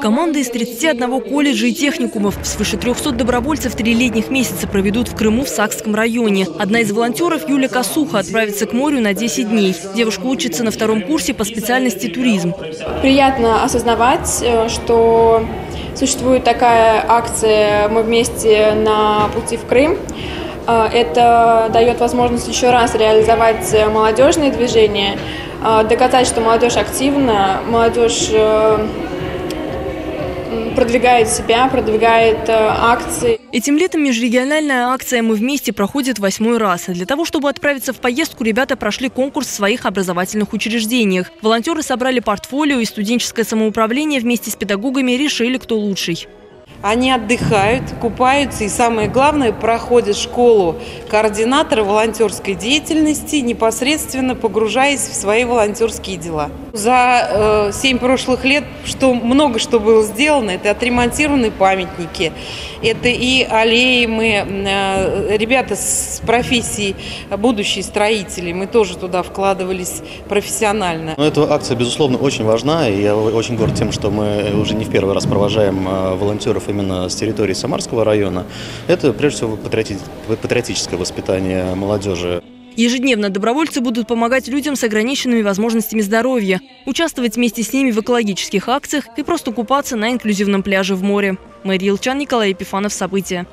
Команда из 31 колледжа и техникумов, свыше 300 добровольцев 3-летних месяца проведут в Крыму в Сакском районе. Одна из волонтеров, Юля Косуха, отправится к морю на 10 дней. Девушка учится на 2-м курсе по специальности туризм. Приятно осознавать, что существует такая акция «Мы вместе на пути в Крым». Это дает возможность еще раз реализовать молодежные движения, доказать, что молодежь активна, молодежь продвигает себя, продвигает акции. Этим летом межрегиональная акция «Мы вместе» проходит 8-й раз. Для того, чтобы отправиться в поездку, ребята прошли конкурс в своих образовательных учреждениях. Волонтеры собрали портфолио, и студенческое самоуправление вместе с педагогами решили, кто лучший. Они отдыхают, купаются и, самое главное, проходят школу координатора волонтерской деятельности, непосредственно погружаясь в свои волонтерские дела. За 7 прошлых лет много что было сделано. Это отремонтированные памятники, это и аллеи. Ребята с профессией будущие строители, мы тоже туда вкладывались профессионально. Но эта акция, безусловно, очень важна. И я очень горд тем, что мы уже не в первый раз провожаем волонтеров именно с территории Самарского района. Это, прежде всего, патриотическое воспитание молодежи. Ежедневно добровольцы будут помогать людям с ограниченными возможностями здоровья, участвовать вместе с ними в экологических акциях и просто купаться на инклюзивном пляже в море. Мери Елчян, Николай Епифанов, события.